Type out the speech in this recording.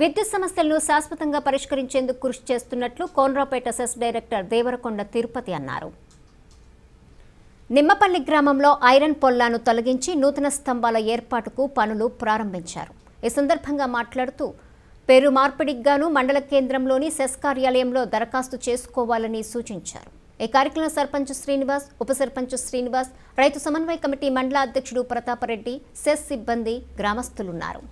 విద్యుత్ సమస్యలను శాశ్వతంగా పరిష్కరించేందుకు కృషి చేస్తున్నట్లు కొనరావు పేట సెస్ డైరెక్టర్ దేవరకొండ తిరుపతి అన్నారు. నిమ్మపల్లి గ్రామంలో ఐరన్ పొల్లాను తొలగించి నూతన స్తంభాల ఏర్పాటుకు పనులు ప్రారంభించారు. ఈ సందర్భంగా మాట్లాడుతూ పేరు మార్పిడికి గాను మండల కేంద్రంలోని సెస్ కార్యాలయంలో దరఖాస్తు చేసుకోవాలని సూచించారు. ఈ కార్యక్రమంలో సర్పంచ్ శ్రీనివాస్, ఉప సర్పంచ్ శ్రీనివాస్, రైతు సమన్వయ కమిటీ మండల అధ్యక్షుడు ప్రతాపరెడ్డి, సెస్ సిబ్బంది, గ్రామస్తులున్నారు.